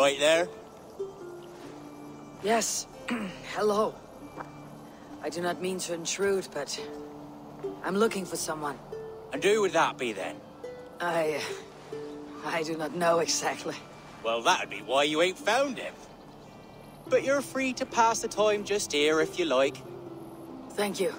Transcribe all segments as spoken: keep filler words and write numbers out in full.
right there? Yes. Hello. I do not mean to intrude, but I'm looking for someone. And who would that be, then? I... Uh, I do not know exactly. Well, that'd be why you ain't found him. But you're free to pass the time just here, if you like. Thank you.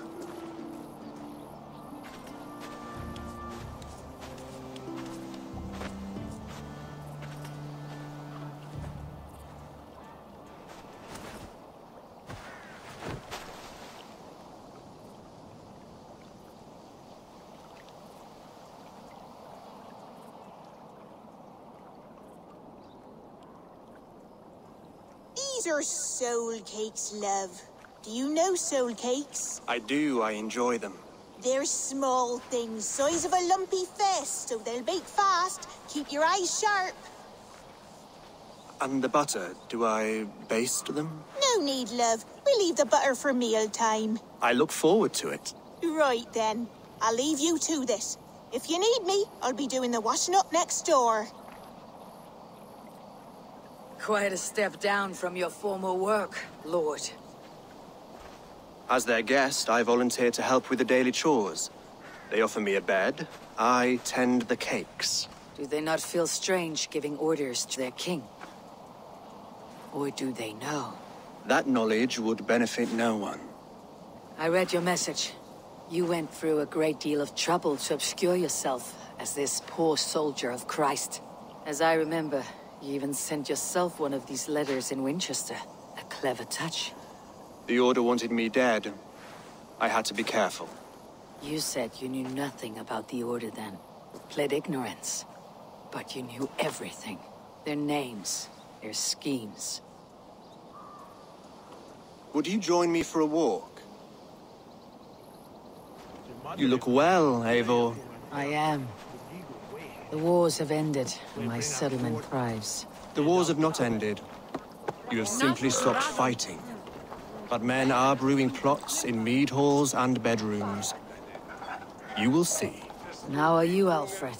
These are soul cakes, love. Do you know soul cakes? I do. I enjoy them. They're small things, size of a lumpy fist, so they'll bake fast. Keep your eyes sharp. And the butter, do I baste them? No need, love. We leave the butter for mealtime. I look forward to it. Right, then. I'll leave you to this. If you need me, I'll be doing the washing up next door. Quite a step down from your former work, Lord. As their guest, I volunteer to help with the daily chores. They offer me a bed, I tend the cakes. Do they not feel strange giving orders to their king? Or do they know? That knowledge would benefit no one. I read your message. You went through a great deal of trouble to obscure yourself as this poor soldier of Christ. As I remember, you even sent yourself one of these letters in Winchester. A clever touch. The Order wanted me dead. I had to be careful. You said you knew nothing about the Order then. Pled ignorance. But you knew everything. Their names, their schemes. Would you join me for a walk? You look well, Eivor. I am. The wars have ended, and my settlement thrives. The wars have not ended. You have simply stopped fighting. But men are brewing plots in mead halls and bedrooms. You will see. And how are you, Alfred?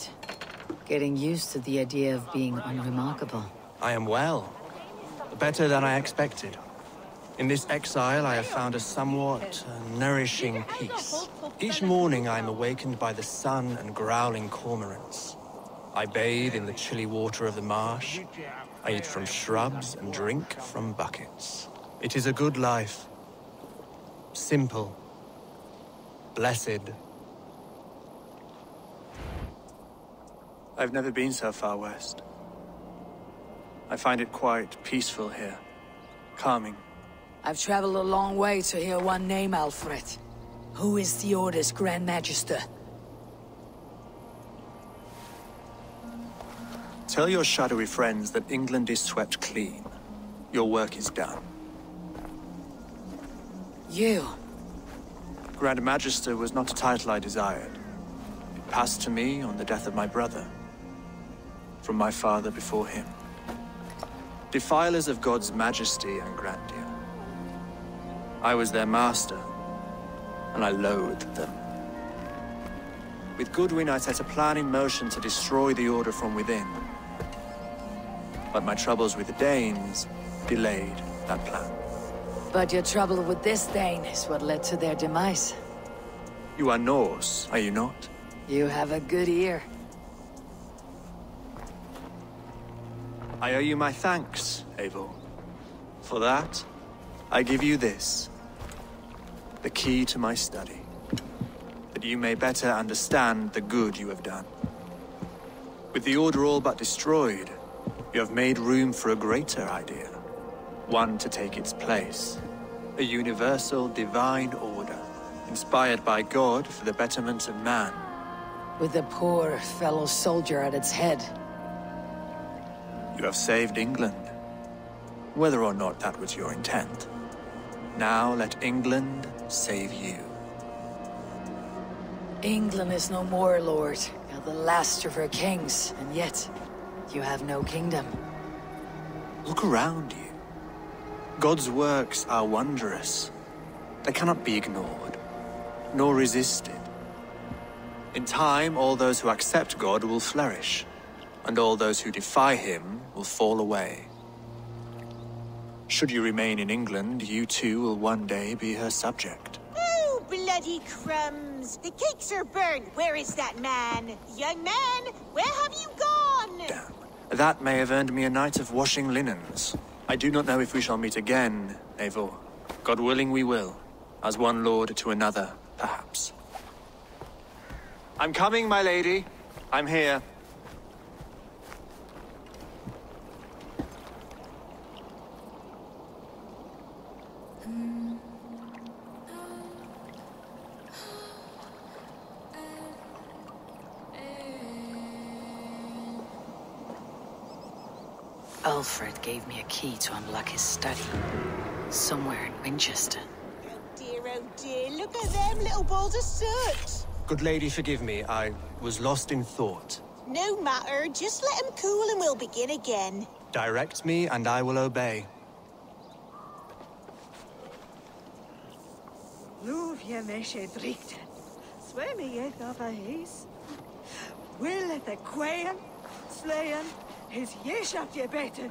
Getting used to the idea of being unremarkable. I am well. Better than I expected. In this exile, I have found a somewhat nourishing peace. Each morning, I am awakened by the sun and growling cormorants. I bathe in the chilly water of the marsh. I eat from shrubs and drink from buckets. It is a good life. Simple. Blessed. I've never been so far west. I find it quite peaceful here. Calming. I've traveled a long way to hear one name, Alfred. Who is the Order's Grand Magister? Tell your shadowy friends that England is swept clean. Your work is done. You... Grand Magister was not a title I desired. It passed to me on the death of my brother. From my father before him. Defilers of God's majesty and grandeur. I was their master, and I loathed them. With Goodwin, I set a plan in motion to destroy the Order from within. But my troubles with the Danes delayed that plan. But your trouble with this Dane is what led to their demise. You are Norse, are you not? You have a good ear. I owe you my thanks, Eivor. For that, I give you this. The key to my study. That you may better understand the good you have done. With the Order all but destroyed, you have made room for a greater idea. One to take its place. A universal, divine order, inspired by God for the betterment of man. With the poor fellow-soldier at its head. You have saved England. Whether or not that was your intent. Now let England save you. England is no more, Lord. You're the last of her kings, and yet, you have no kingdom. Look around you. God's works are wondrous. They cannot be ignored, nor resisted. In time, all those who accept God will flourish, and all those who defy him will fall away. Should you remain in England, you too will one day be her subject. Oh, bloody crumbs! The cakes are burned! Where is that man? Young man, where have you gone? Damn. That may have earned me a night of washing linens. I do not know if we shall meet again, Eivor. God willing we will. As one lord to another, perhaps. I'm coming, my lady. I'm here. Alfred gave me a key to unlock his study, somewhere in Winchester. Oh dear, oh dear, look at them little balls of soot! Good lady, forgive me, I was lost in thought. No matter, just let him cool and we'll begin again. Direct me and I will obey. Nu vi meshe drikten, swemi yeth of a his, will at the quayan, slayan, his yeshaft ye beten.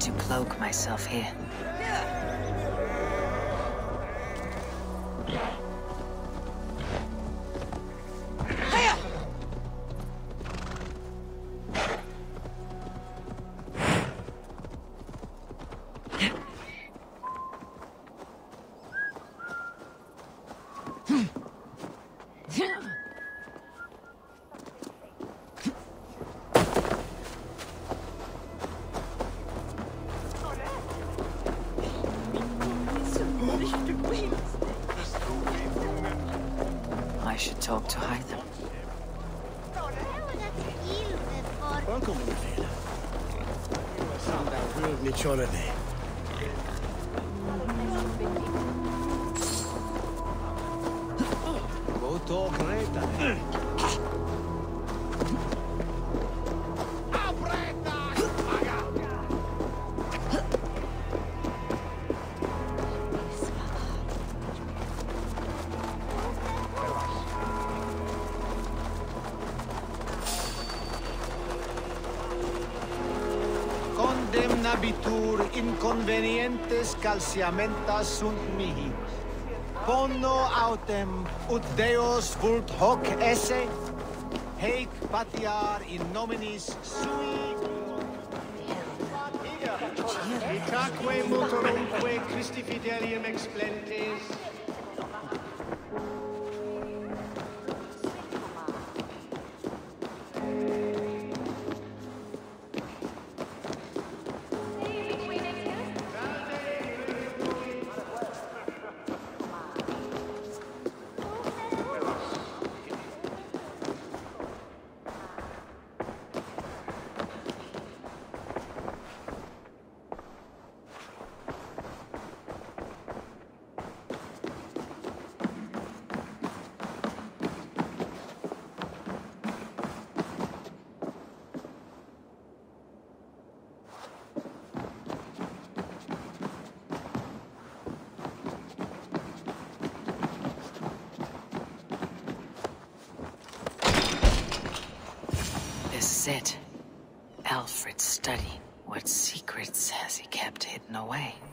To cloak myself here. I should talk to Heather. Welcome, Winfield. You are sound Condemnabitur inconvenientes calciamentas sunt mihi. Ponno autem ut Deus vult hoc esse, haec patiar in nominis sui. Itaque mutorumque Christi fidelium explentes. Alfred's study. What secrets has he kept hidden away?